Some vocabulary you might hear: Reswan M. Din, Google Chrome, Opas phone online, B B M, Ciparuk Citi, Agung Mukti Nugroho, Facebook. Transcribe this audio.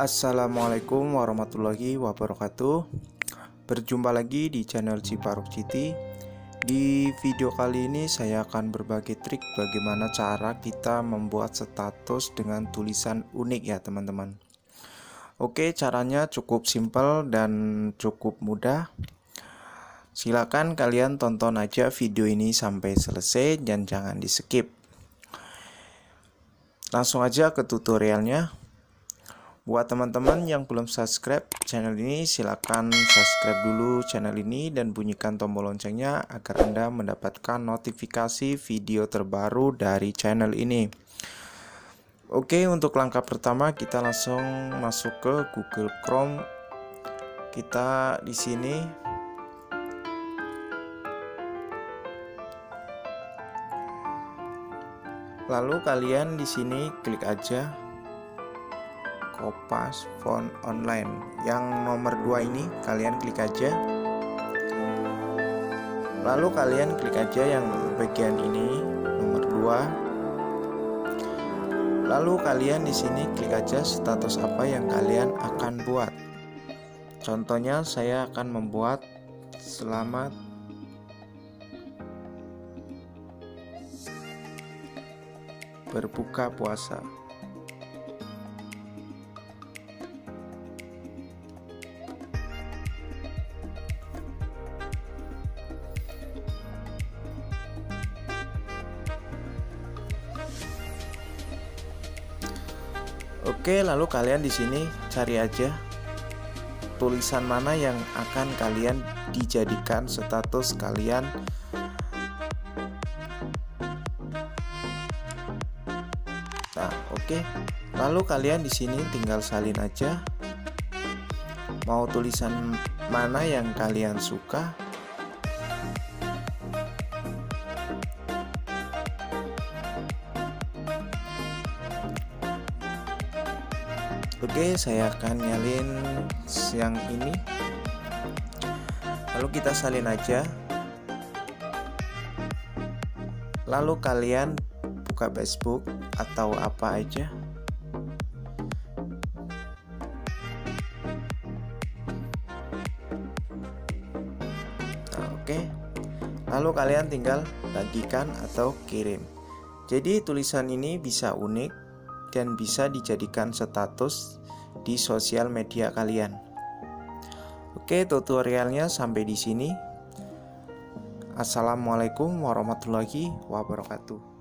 Assalamualaikum warahmatullahi wabarakatuh. Berjumpa lagi di channel Ciparuk Citi. Di video kali ini saya akan berbagi trik bagaimana cara kita membuat status dengan tulisan unik ya teman-teman. Oke, caranya cukup simpel dan cukup mudah. Silakan kalian tonton aja video ini sampai selesai dan jangan di skip. Langsung aja ke tutorialnya. Buat teman-teman yang belum subscribe channel ini, silakan subscribe dulu channel ini dan bunyikan tombol loncengnya agar Anda mendapatkan notifikasi video terbaru dari channel ini. Oke, untuk langkah pertama kita langsung masuk ke Google Chrome. Kita di sini lalu kalian di sini klik aja Opas phone online yang nomor 2 ini, kalian klik aja, lalu kalian klik aja yang bagian ini nomor 2, lalu kalian di sini klik aja status apa yang kalian akan buat. Contohnya saya akan membuat selamat berbuka puasa. Oke, lalu kalian di sini cari aja tulisan mana yang akan kalian dijadikan status kalian. Nah, oke. Lalu kalian di sini tinggal salin aja. Mau tulisan mana yang kalian suka? Oke, saya akan nyalin yang ini. Lalu kita salin aja. Lalu kalian buka Facebook atau apa aja. Nah, oke. Lalu kalian tinggal bagikan atau kirim. Jadi tulisan ini bisa unik dan bisa dijadikan status di sosial media kalian. Oke, tutorialnya sampai di sini. Assalamualaikum warahmatullahi wabarakatuh.